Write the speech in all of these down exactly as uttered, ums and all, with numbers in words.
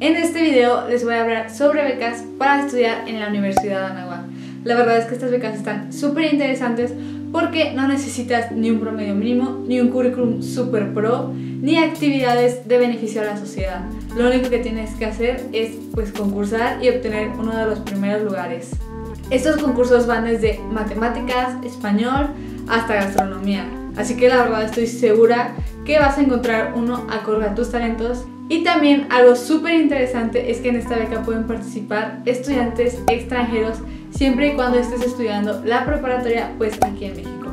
En este video les voy a hablar sobre becas para estudiar en la Universidad de Anáhuac. La verdad es que estas becas están súper interesantes porque no necesitas ni un promedio mínimo, ni un currículum súper pro, ni actividades de beneficio a la sociedad. Lo único que tienes que hacer es pues concursar y obtener uno de los primeros lugares. Estos concursos van desde matemáticas, español, hasta gastronomía. Así que la verdad estoy segura que vas a encontrar uno acorde a tus talentos. Y también algo súper interesante es que en esta beca pueden participar estudiantes extranjeros siempre y cuando estés estudiando la preparatoria pues aquí en México.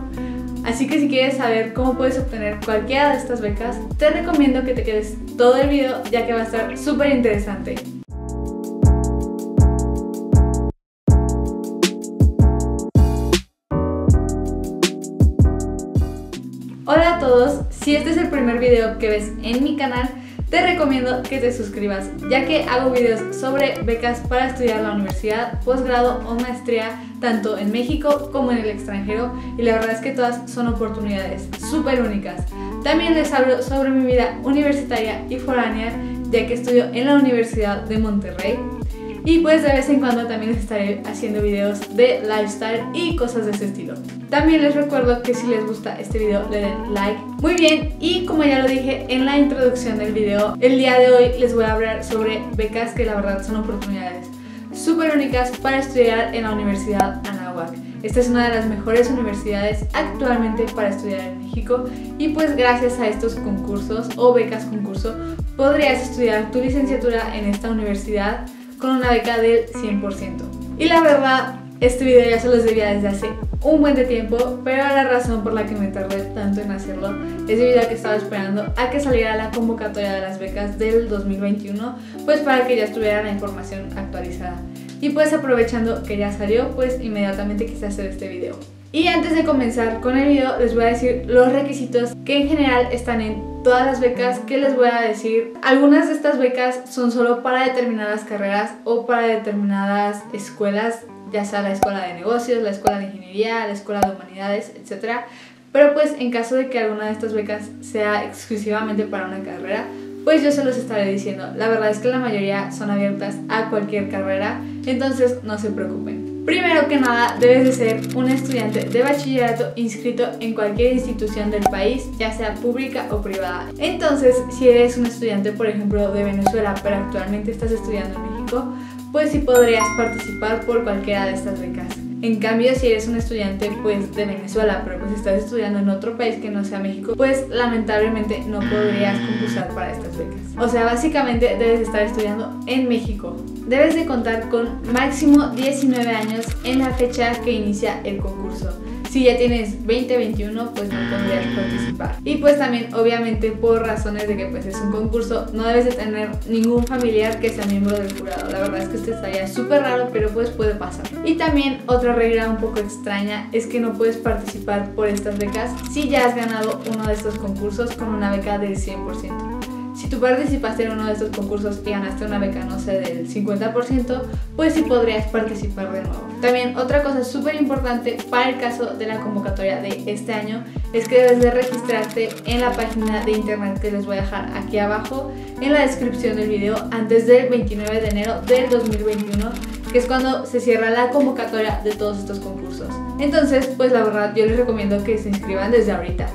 Así que si quieres saber cómo puedes obtener cualquiera de estas becas, te recomiendo que te quedes todo el video ya que va a estar súper interesante. Hola a todos, si este es el primer video que ves en mi canal, te recomiendo que te suscribas, ya que hago videos sobre becas para estudiar la universidad, posgrado o maestría, tanto en México como en el extranjero, y la verdad es que todas son oportunidades súper únicas. También les hablo sobre mi vida universitaria y foránea, ya que estudio en la Universidad de Monterrey, y pues de vez en cuando también estaré haciendo videos de lifestyle y cosas de ese estilo. También les recuerdo que si les gusta este video le den like. Muy bien, y como ya lo dije en la introducción del video, el día de hoy les voy a hablar sobre becas que la verdad son oportunidades súper únicas para estudiar en la Universidad Anáhuac. Esta es una de las mejores universidades actualmente para estudiar en México y pues gracias a estos concursos o becas concurso podrías estudiar tu licenciatura en esta universidad con una beca del cien por ciento. Y la verdad, este video ya se los debía desde hace un buen de tiempo, pero la razón por la que me tardé tanto en hacerlo es debido a que estaba esperando a que saliera la convocatoria de las becas del dos mil veintiuno, pues para que ya estuviera la información actualizada. Y pues aprovechando que ya salió, pues inmediatamente quise hacer este video. Y antes de comenzar con el video, les voy a decir los requisitos que en general están en todas las becas que les voy a decir. Algunas de estas becas son solo para determinadas carreras o para determinadas escuelas, ya sea la escuela de negocios, la escuela de ingeniería, la escuela de humanidades, etcétera. Pero pues en caso de que alguna de estas becas sea exclusivamente para una carrera, pues yo se los estaré diciendo. La verdad es que la mayoría son abiertas a cualquier carrera, entonces no se preocupen. Primero que nada, debes de ser un estudiante de bachillerato inscrito en cualquier institución del país, ya sea pública o privada. Entonces, si eres un estudiante, por ejemplo, de Venezuela, pero actualmente estás estudiando en México, pues sí podrías participar por cualquiera de estas becas. En cambio, si eres un estudiante pues de Venezuela, pero pues estás estudiando en otro país que no sea México, pues lamentablemente no podrías concursar para estas becas. O sea, básicamente debes estar estudiando en México. Debes de contar con máximo diecinueve años en la fecha que inicia el concurso. Si ya tienes veinte, veintiuno, pues no podrías participar. Y pues también, obviamente, por razones de que pues es un concurso, no debes de tener ningún familiar que sea miembro del jurado. La verdad es que esto estaría súper raro, pero pues puede pasar. Y también otra regla un poco extraña es que no puedes participar por estas becas si ya has ganado uno de estos concursos con una beca del cien por ciento. Si tú participaste en uno de estos concursos y ganaste una beca, no sé, del cincuenta por ciento, pues sí podrías participar de nuevo. También otra cosa súper importante para el caso de la convocatoria de este año es que debes de registrarte en la página de internet que les voy a dejar aquí abajo en la descripción del video antes del veintinueve de enero del dos mil veintiuno, que es cuando se cierra la convocatoria de todos estos concursos. Entonces, pues la verdad yo les recomiendo que se inscriban desde ahorita.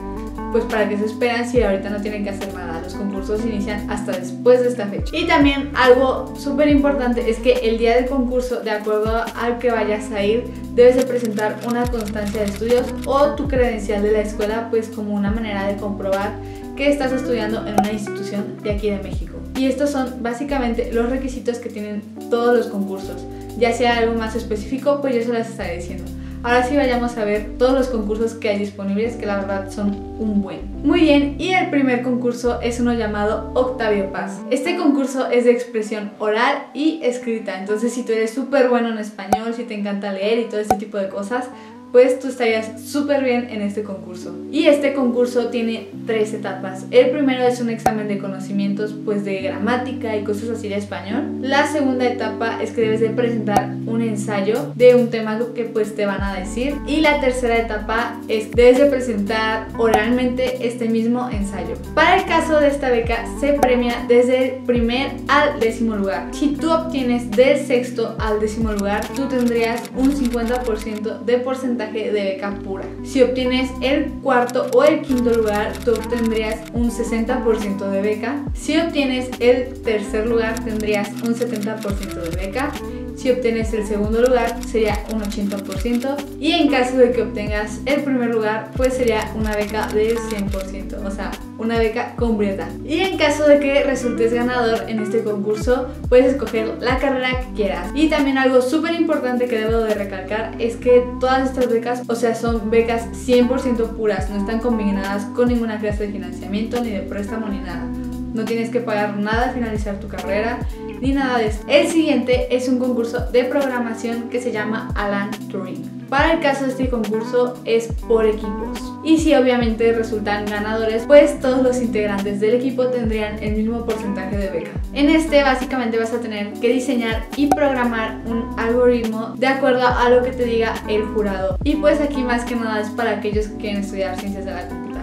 Pues para que se esperan si ahorita no tienen que hacer nada. Los concursos inician hasta después de esta fecha. Y también algo súper importante es que el día del concurso, de acuerdo al que vayas a ir, debes de presentar una constancia de estudios o tu credencial de la escuela, pues como una manera de comprobar que estás estudiando en una institución de aquí de México. Y estos son básicamente los requisitos que tienen todos los concursos. Ya sea algo más específico, pues yo se las estaré diciendo. Ahora sí vayamos a ver todos los concursos que hay disponibles, que la verdad son un buen. Muy bien, y el primer concurso es uno llamado Octavio Paz. Este concurso es de expresión oral y escrita, entonces si tú eres súper bueno en español, si te encanta leer y todo este tipo de cosas, pues tú estarías súper bien en este concurso. Y este concurso tiene tres etapas. El primero es un examen de conocimientos, pues de gramática y cosas así de español. La segunda etapa es que debes de presentar un ensayo de un tema que pues te van a decir. Y la tercera etapa es que debes de presentar oralmente este mismo ensayo. Para el caso de esta beca se premia desde el primer al décimo lugar. Si tú obtienes del sexto al décimo lugar, tú tendrías un cincuenta por ciento de porcentaje de beca pura. Si obtienes el cuarto o el quinto lugar, tú obtendrías un sesenta por ciento de beca. Si obtienes el tercer lugar, tendrías un setenta por ciento de beca. Si obtienes el segundo lugar, sería un ochenta por ciento. Y en caso de que obtengas el primer lugar, pues sería una beca del cien por ciento, o sea, una beca completa. Y en caso de que resultes ganador en este concurso, puedes escoger la carrera que quieras. Y también algo súper importante que debo de recalcar es que todas estas becas, o sea, son becas cien por ciento puras, no están combinadas con ninguna clase de financiamiento, ni de préstamo, ni nada. No tienes que pagar nada al finalizar tu carrera, ni nada de eso. El siguiente es un concurso de programación que se llama Alan Turing. Para el caso de este concurso es por equipos. Y si obviamente resultan ganadores, pues todos los integrantes del equipo tendrían el mismo porcentaje de beca. En este básicamente vas a tener que diseñar y programar un algoritmo de acuerdo a lo que te diga el jurado. Y pues aquí más que nada es para aquellos que quieren estudiar ciencias de la computación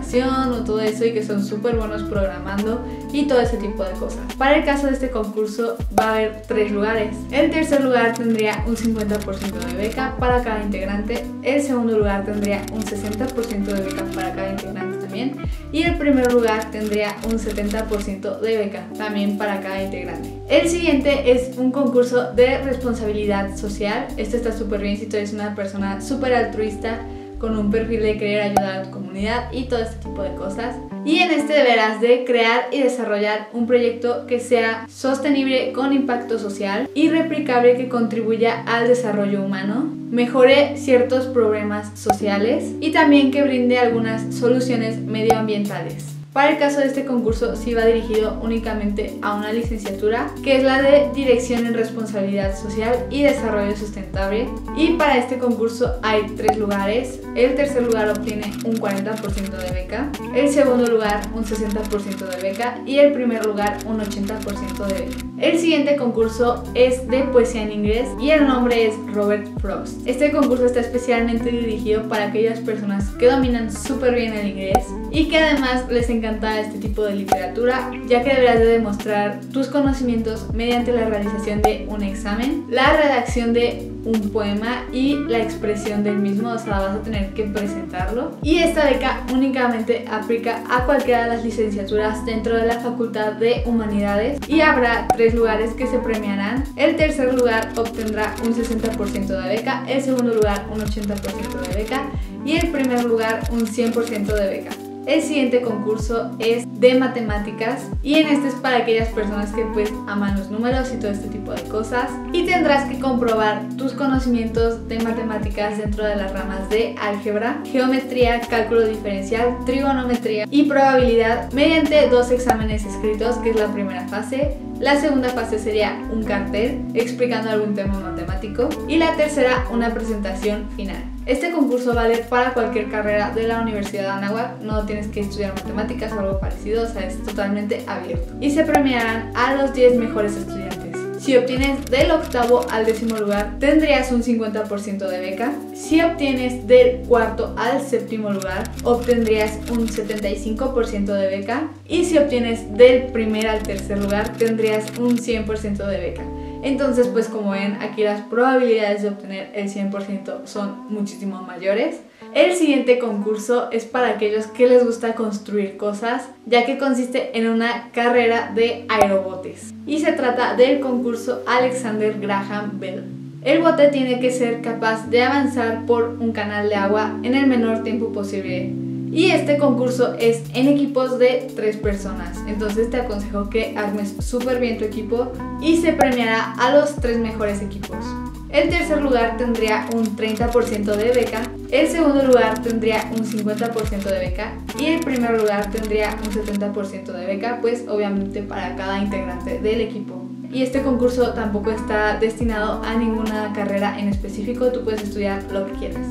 o todo eso y que son súper buenos programando y todo ese tipo de cosas. Para el caso de este concurso va a haber tres lugares. El tercer lugar tendría un cincuenta por ciento de beca para cada integrante. El segundo lugar tendría un sesenta por ciento de beca para cada integrante también. Y el primer lugar tendría un setenta por ciento de beca también para cada integrante. El siguiente es un concurso de responsabilidad social. Este está súper bien si tú eres una persona súper altruista, con un perfil de querer ayudar a tu comunidad y todo este tipo de cosas. Y en este deberás de crear y desarrollar un proyecto que sea sostenible, con impacto social y replicable, que contribuya al desarrollo humano, mejore ciertos problemas sociales y también que brinde algunas soluciones medioambientales. Para el caso de este concurso sí va dirigido únicamente a una licenciatura, que es la de Dirección en Responsabilidad Social y Desarrollo Sustentable. Y para este concurso hay tres lugares. El tercer lugar obtiene un cuarenta por ciento de beca, el segundo lugar un sesenta por ciento de beca y el primer lugar un ochenta por ciento de beca. El siguiente concurso es de poesía en inglés y el nombre es Robert Frost. Este concurso está especialmente dirigido para aquellas personas que dominan súper bien el inglés y que además les encanta encanta este tipo de literatura, ya que deberás de demostrar tus conocimientos mediante la realización de un examen, la redacción de un poema y la expresión del mismo, o sea, vas a tener que presentarlo. Y esta beca únicamente aplica a cualquiera de las licenciaturas dentro de la Facultad de Humanidades y habrá tres lugares que se premiarán. El tercer lugar obtendrá un sesenta por ciento de beca, el segundo lugar un ochenta por ciento de beca y el primer lugar un cien por ciento de beca. El siguiente concurso es de matemáticas y en este es para aquellas personas que pues aman los números y todo este tipo de cosas, y tendrás que comprobar tus conocimientos de matemáticas dentro de las ramas de álgebra, geometría, cálculo diferencial, trigonometría y probabilidad mediante dos exámenes escritos, que es la primera fase. La segunda fase sería un cartel explicando algún tema matemático y la tercera una presentación final. Este concurso vale para cualquier carrera de la Universidad de Anáhuac, no tienes que estudiar matemáticas o algo parecido, o sea, es totalmente abierto. Y se premiarán a los diez mejores estudiantes. Si obtienes del octavo al décimo lugar, tendrías un cincuenta por ciento de beca. Si obtienes del cuarto al séptimo lugar, obtendrías un setenta y cinco por ciento de beca. Y si obtienes del primer al tercer lugar, tendrías un cien por ciento de beca. Entonces, pues como ven, aquí las probabilidades de obtener el cien por ciento son muchísimo mayores. El siguiente concurso es para aquellos que les gusta construir cosas, ya que consiste en una carrera de aerobotes. Y se trata del concurso Alexander Graham Bell. El bote tiene que ser capaz de avanzar por un canal de agua en el menor tiempo posible. Y este concurso es en equipos de tres personas, entonces te aconsejo que armes súper bien tu equipo y se premiará a los tres mejores equipos. El tercer lugar tendría un treinta por ciento de beca, el segundo lugar tendría un cincuenta por ciento de beca y el primer lugar tendría un setenta por ciento de beca, pues obviamente para cada integrante del equipo. Y este concurso tampoco está destinado a ninguna carrera en específico, tú puedes estudiar lo que quieras.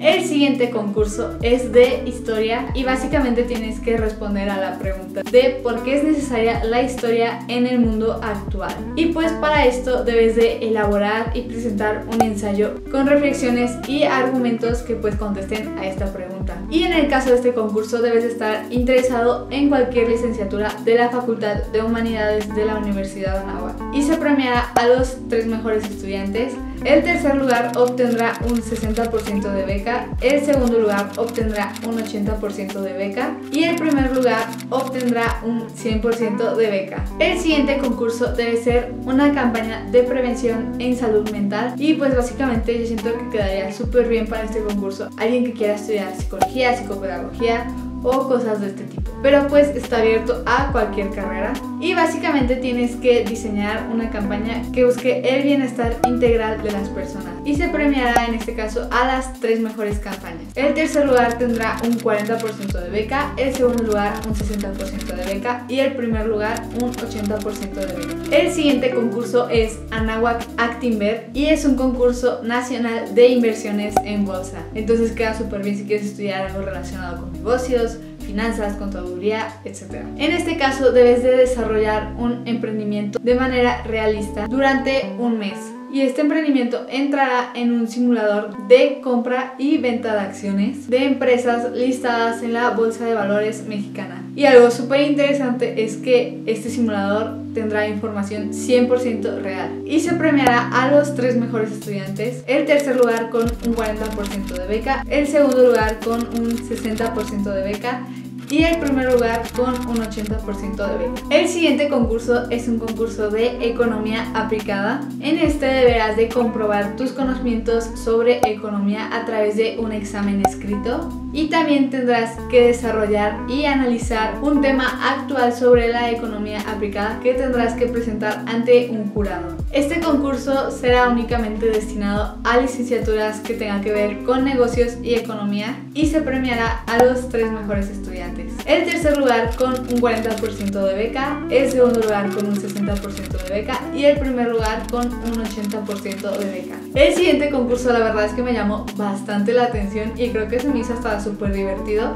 El siguiente concurso es de historia y básicamente tienes que responder a la pregunta de por qué es necesaria la historia en el mundo actual. Y pues para esto debes de elaborar y presentar un ensayo con reflexiones y argumentos que pues contesten a esta pregunta. Y en el caso de este concurso debes estar interesado en cualquier licenciatura de la Facultad de Humanidades de la Universidad de Anáhuac. Y se premiará a los tres mejores estudiantes. El tercer lugar obtendrá un sesenta por ciento de beca, el segundo lugar obtendrá un ochenta por ciento de beca y el primer lugar obtendrá un cien por ciento de beca. El siguiente concurso debe ser una campaña de prevención en salud mental y pues básicamente yo siento que quedaría súper bien para este concurso alguien que quiera estudiar psicología, psicopedagogía o cosas de este tipo, pero pues está abierto a cualquier carrera y básicamente tienes que diseñar una campaña que busque el bienestar integral de las personas y se premiará en este caso a las tres mejores campañas. El tercer lugar tendrá un cuarenta por ciento de beca, el segundo lugar un sesenta por ciento de beca y el primer lugar un ochenta por ciento de beca. El siguiente concurso es Anahuac Actinver y es un concurso nacional de inversiones en bolsa, entonces queda súper bien si quieres estudiar algo relacionado con negocios, finanzas, contaduría, etcétera. En este caso debes de desarrollar un emprendimiento de manera realista durante un mes y este emprendimiento entrará en un simulador de compra y venta de acciones de empresas listadas en la Bolsa de Valores Mexicana. Y algo súper interesante es que este simulador tendrá información cien por ciento real y se premiará a los tres mejores estudiantes, el tercer lugar con un cuarenta por ciento de beca, el segundo lugar con un sesenta por ciento de beca y el primer lugar con un ochenta por ciento de beca. El siguiente concurso es un concurso de economía aplicada. En este deberás de comprobar tus conocimientos sobre economía a través de un examen escrito y también tendrás que desarrollar y analizar un tema actual sobre la economía aplicada que tendrás que presentar ante un jurado. Este concurso será únicamente destinado a licenciaturas que tengan que ver con negocios y economía y se premiará a los tres mejores estudiantes. El tercer lugar con un cuarenta por ciento de beca, el segundo lugar con un sesenta por ciento de beca y el primer lugar con un ochenta por ciento de beca. El siguiente concurso la verdad es que me llamó bastante la atención y creo que se me hizo hasta súper divertido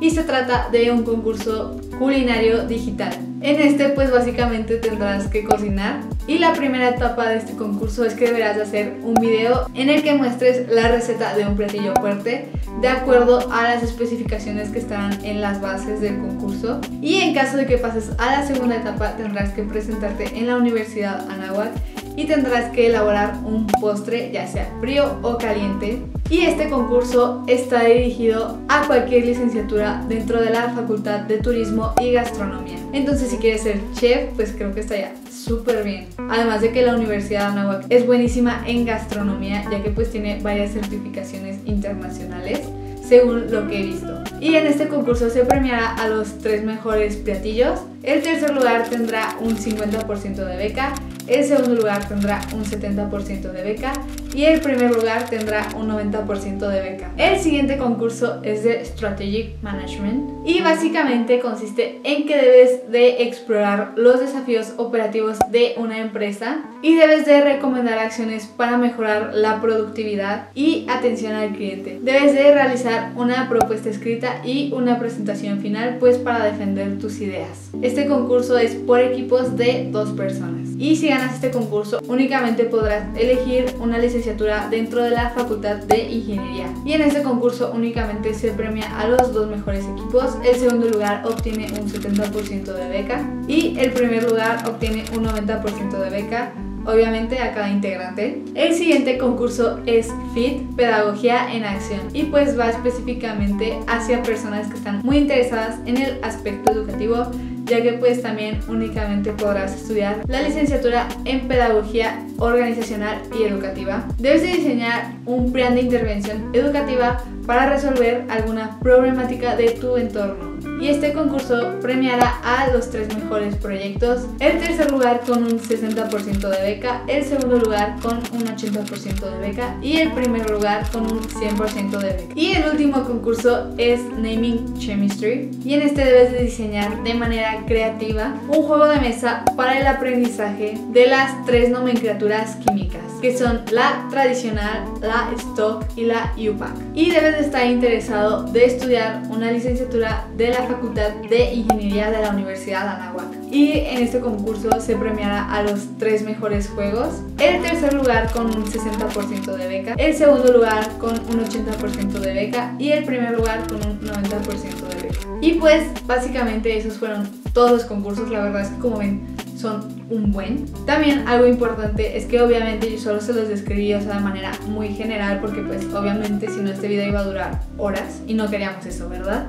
y se trata de un concurso culinario digital. En este pues básicamente tendrás que cocinar y la primera etapa de este concurso es que deberás de hacer un video en el que muestres la receta de un platillo fuerte de acuerdo a las especificaciones que estarán en las bases del concurso y en caso de que pases a la segunda etapa tendrás que presentarte en la Universidad Anáhuac y tendrás que elaborar un postre ya sea frío o caliente. Y este concurso está dirigido a cualquier licenciatura dentro de la Facultad de Turismo y Gastronomía. Entonces si quieres ser chef, pues creo que estaría súper bien. Además de que la Universidad de Anáhuac es buenísima en gastronomía, ya que pues tiene varias certificaciones internacionales, según lo que he visto. Y en este concurso se premiará a los tres mejores platillos. El tercer lugar tendrá un cincuenta por ciento de beca, el segundo lugar tendrá un setenta por ciento de beca y el primer lugar tendrá un noventa por ciento de beca. El siguiente concurso es de Strategic Management y básicamente consiste en que debes de explorar los desafíos operativos de una empresa y debes de recomendar acciones para mejorar la productividad y atención al cliente. Debes de realizar una propuesta escrita y una presentación final pues para defender tus ideas. Este concurso es por equipos de dos personas y si ganas este concurso únicamente podrás elegir una licenciatura dentro de la Facultad de Ingeniería y en este concurso únicamente se premia a los dos mejores equipos, el segundo lugar obtiene un setenta por ciento de beca y el primer lugar obtiene un noventa por ciento de beca, obviamente a cada integrante. El siguiente concurso es F I T, Pedagogía en Acción y pues va específicamente hacia personas que están muy interesadas en el aspecto educativo, ya que pues también únicamente podrás estudiar la licenciatura en Pedagogía Organizacional y Educativa. Debes de diseñar un plan de intervención educativa para resolver alguna problemática de tu entorno. Y este concurso premiará a los tres mejores proyectos, el tercer lugar con un sesenta por ciento de beca, el segundo lugar con un ochenta por ciento de beca y el primer lugar con un cien por ciento de beca. Y el último concurso es Naming Chemistry y en este debes de diseñar de manera creativa un juego de mesa para el aprendizaje de las tres nomenclaturas químicas. que son la tradicional, la S T O C y la U PAC. Y debes de estar interesado de estudiar una licenciatura de la Facultad de Ingeniería de la Universidad de Anáhuac. Y en este concurso se premiará a los tres mejores juegos. El tercer lugar con un sesenta por ciento de beca, el segundo lugar con un ochenta por ciento de beca y el primer lugar con un noventa por ciento de beca. Y pues básicamente esos fueron todos los concursos. La verdad es que, como ven, son un buen. También algo importante es que obviamente yo solo se los describí, o sea, de manera muy general, porque pues obviamente si no este video iba a durar horas y no queríamos eso, ¿verdad?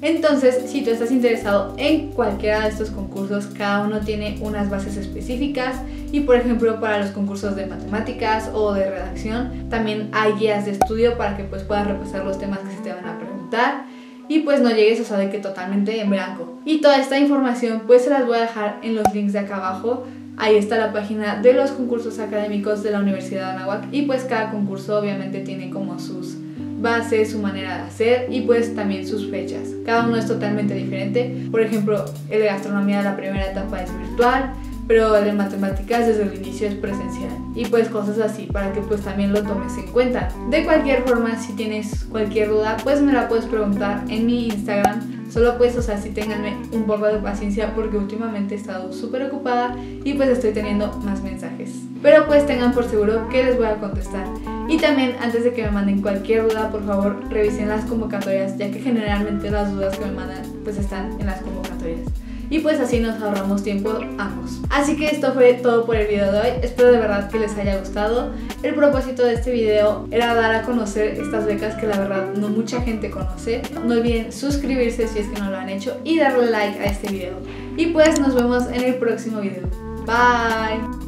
Entonces, si tú estás interesado en cualquiera de estos concursos, cada uno tiene unas bases específicas y, por ejemplo, para los concursos de matemáticas o de redacción, también hay guías de estudio para que pues puedas repasar los temas que se te van a preguntar y pues no llegues a saber que totalmente en blanco. Y toda esta información pues se las voy a dejar en los links de acá abajo. Ahí está la página de los concursos académicos de la Universidad de Anáhuac y pues cada concurso obviamente tiene como sus bases, su manera de hacer y pues también sus fechas. Cada uno es totalmente diferente. Por ejemplo, el de gastronomía de la primera etapa es virtual, pero el de matemáticas desde el inicio es presencial y pues cosas así para que pues también lo tomes en cuenta. De cualquier forma, si tienes cualquier duda pues me la puedes preguntar en mi Instagram. Solo pues, o sea, sí ténganme un poco de paciencia porque últimamente he estado súper ocupada y pues estoy teniendo más mensajes, pero pues tengan por seguro que les voy a contestar. Y también, antes de que me manden cualquier duda, por favor revisen las convocatorias, ya que generalmente las dudas que me mandan pues están en las convocatorias. Y pues así nos ahorramos tiempo ambos. Así que esto fue todo por el video de hoy. Espero de verdad que les haya gustado. El propósito de este video era dar a conocer estas becas que la verdad no mucha gente conoce. No olviden suscribirse si es que no lo han hecho y darle like a este video. Y pues nos vemos en el próximo video. Bye.